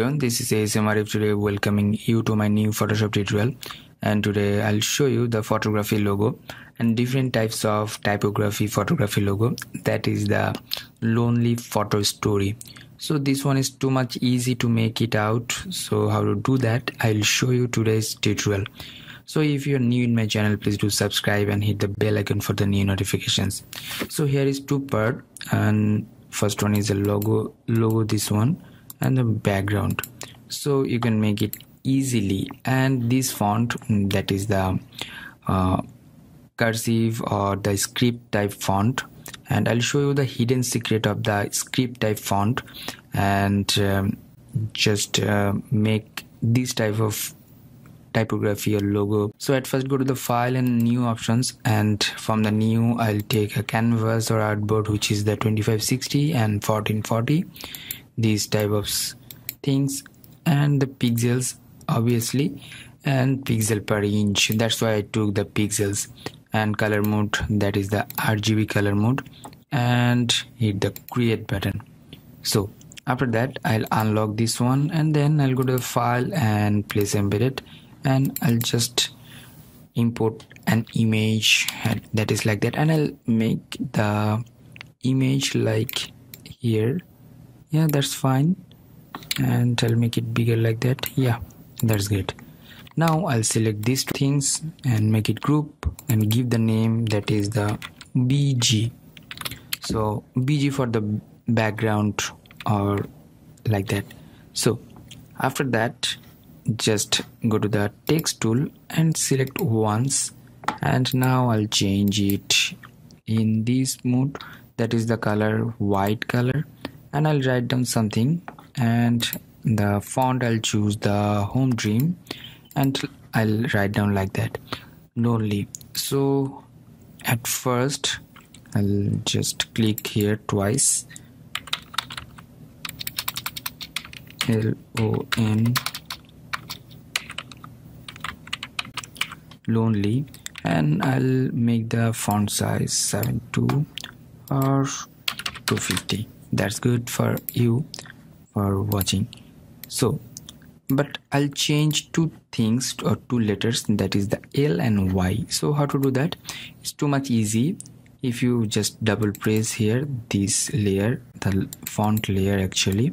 everyone, this is ASM Arif. Today welcoming you to my new Photoshop tutorial, and today I'll show you the photography logo and different types of typography photography logo, that is the lonely photo story. So this one is too much easy to make it out, so how to do that I'll show you today's tutorial. So if you're new in my channel, please do subscribe and hit the bell icon for the new notifications. So here is two part, and first one is the logo this one, and the background. So you can make it easily, and this font, that is the cursive or the script type font, and I'll show you the hidden secret of the script type font, and just make this type of typography or logo. So at first go to the file and new options, and from the new I'll take a canvas or artboard, which is the 2560 and 1440, these type of things, and the pixels obviously, and pixel per inch, that's why I took the pixels, and color mode, that is the RGB color mode, and hit the create button. So after that I'll unlock this one, and then I'll go to the file and place embedded, and I'll just import an image that is like that, and I'll make the image like here. Yeah, that's fine, and I'll make it bigger like that. Yeah, that's good. Now I'll select these things and make it group and give the name, that is the BG. So BG for the background or like that. So after that just go to the text tool and select once, and now I'll change it in this mode, that is the color white color, and I'll write down something, and the font I'll choose the Home Dream, and I'll write down like that, lonely. So at first I'll just click here twice, L-O-N lonely, and I'll make the font size 72 or 250. That's good for you for watching. So but I'll change two things or two letters, that is the L and Y. So how to do that? It's too much easy. If you just double press here this layer, the font layer actually,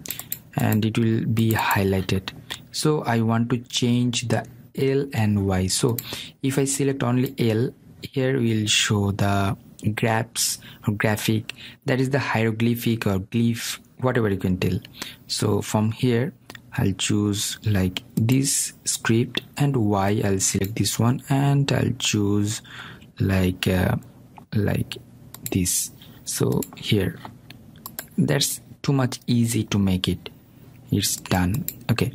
and it will be highlighted. So I want to change the L and Y. So if I select only L, here will show the graphs or graphic, that is the hieroglyphic or glyph, whatever you can tell. So from here I'll choose like this script, and Y I'll select this one, and I'll choose like this. So here, that's too much easy to make it. It's done. Okay,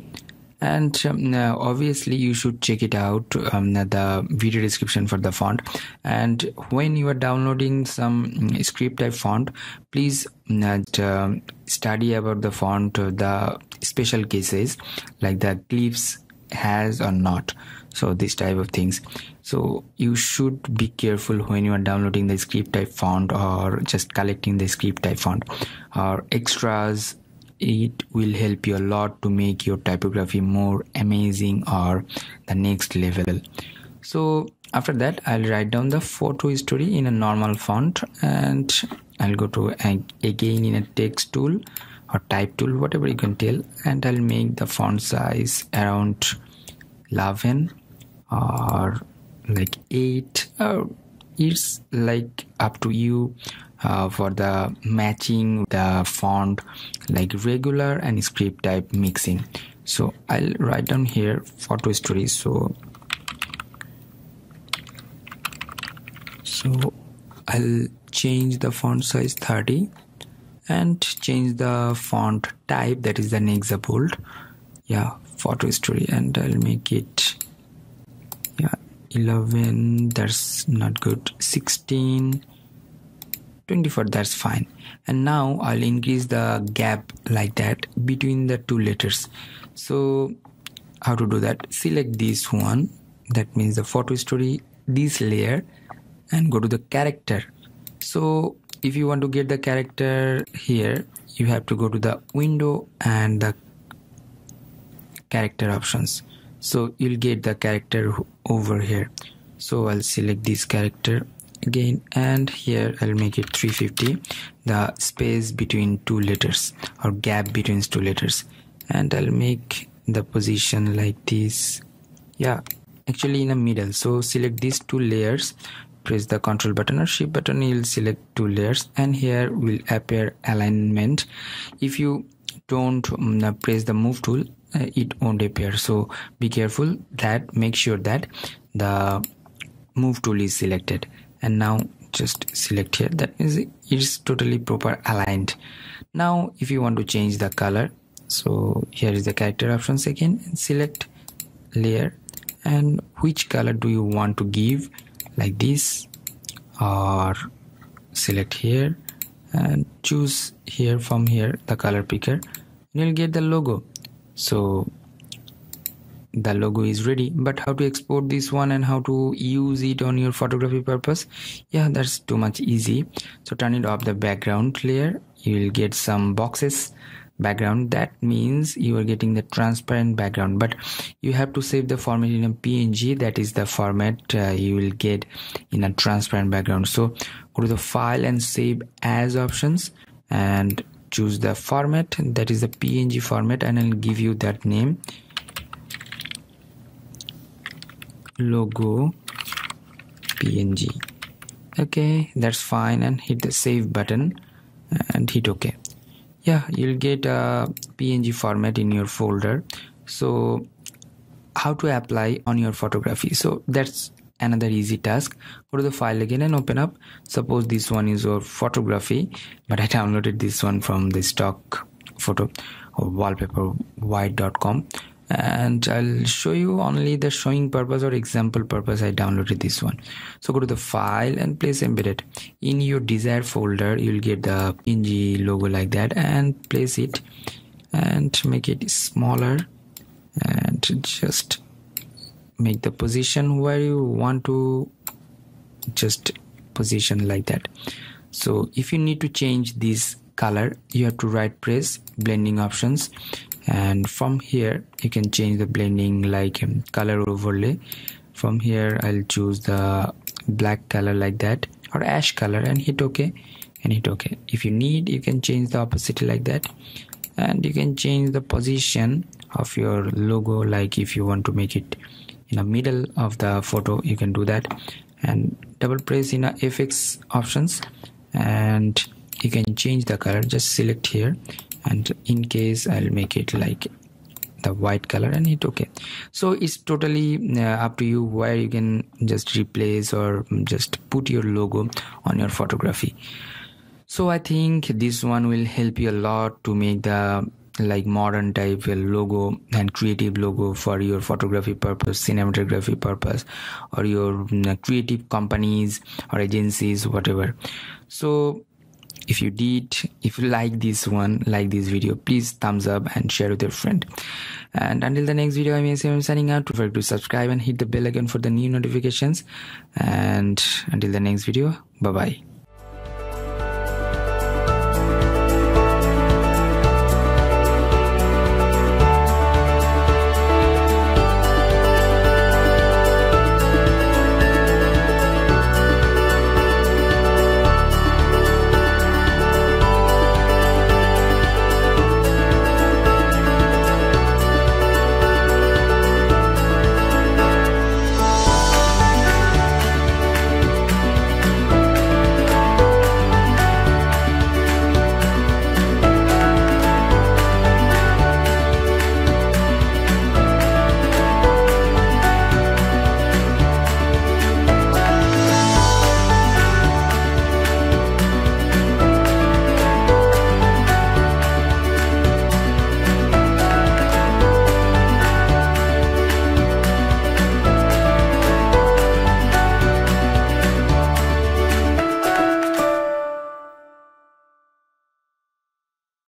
and now obviously you should check it out, the video description for the font. And when you are downloading some script type font, please study about the font, the special cases like the glyphs has or not, so this type of things. So you should be careful when you are downloading the script type font or just collecting the script type font or extras. It will help you a lot to make your typography more amazing or the next level. So after that I'll write down the photo story in a normal font, and I'll go to again in a text tool or type tool, whatever you can tell, and I'll make the font size around 11 or like 8, or it's like up to you for the matching the font, like regular and script type mixing. So I'll write down here photo story, so I'll change the font size 30 and change the font type, that is the Nexa bold. Yeah, photo story, and I'll make it 11, that's not good, 16, 24, that's fine. And now I'll increase the gap like that between the two letters. So how to do that? Select this one, that means the photo story, this layer, and go to the character. So if you want to get the character here, you have to go to the window and the character options. So you'll get the character over here. So I'll select this character again, and here I'll make it 350, the space between two letters or gap between two letters, and I'll make the position like this, yeah, actually in the middle. So select these two layers, press the control button or shift button, you'll select two layers, and here will appear alignment. If you don't press the move tool, it won't appear, so be careful that make sure that the move tool is selected. And now just select here, that is it's totally proper aligned. Now if you want to change the color, so here is the character options again, and select layer, and which color do you want to give, like this, or select here and choose here from here the color picker, and you'll get the logo. So the logo is ready, but how to export this one and how to use it on your photography purpose, yeah, that's too much easy. So turn it off the background layer, you will get some boxes background, that means you are getting the transparent background, but you have to save the format in a PNG, that is the format you will get in a transparent background. So go to the file and save as options and choose the format, that is the PNG format, and I'll give you that name, logo PNG. Okay, that's fine, and hit the save button and hit OK. Yeah, you'll get a PNG format in your folder. So how to apply on your photography, so that's another easy task. Go to the file again and open up. Suppose this one is your photography, but I downloaded this one from the stock photo or wallpaperwide.com, and I'll show you only the showing purpose or example purpose I downloaded this one. So go to the file and place embedded. In your desired folder you'll get the PNG logo like that, and place it and make it smaller, and just make the position where you want to just position like that. So if you need to change this color, you have to right press blending options, and from here you can change the blending like color overlay. From here I'll choose the black color like that, or ash color, and hit OK and hit OK. If you need, you can change the opacity like that, and you can change the position of your logo, like if you want to make it in the middle of the photo, you can do that, and double press in the FX options, and you can change the color. Just select here, and in case I'll make it like the white color and hit OK. So it's totally up to you where you can just replace or just put your logo on your photography. So I think this one will help you a lot to make the like modern type logo and creative logo for your photography purpose, cinematography purpose, or your creative companies or agencies, whatever. So if you like this one, like this video, please thumbs up and share with your friend. And until the next video, I'm ASM signing out. Don't forget to subscribe and hit the bell icon for the new notifications. And until the next video, bye bye.